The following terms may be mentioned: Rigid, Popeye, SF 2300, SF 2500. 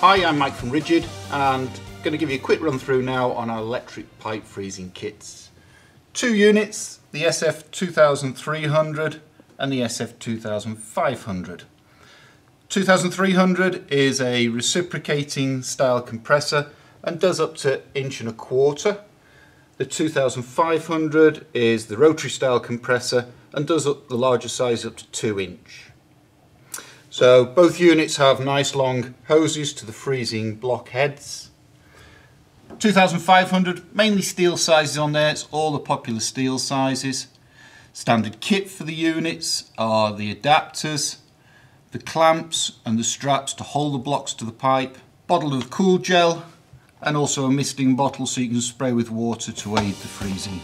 Hi, I'm Mike from Rigid, and I'm going to give you a quick run through now on our electric pipe freezing kits. Two units, the SF 2300 and the SF 2500. 2300 is a reciprocating style compressor and does up to 1.25 inches. The 2500 is the rotary style compressor and does up the larger size up to 2 inches. So both units have nice long hoses to the freezing block heads. 2500, mainly steel sizes on there, it's all the popular steel sizes. Standard kit for the units are the adapters, the clamps and the straps to hold the blocks to the pipe, bottle of cool gel and also a misting bottle so you can spray with water to aid the freezing.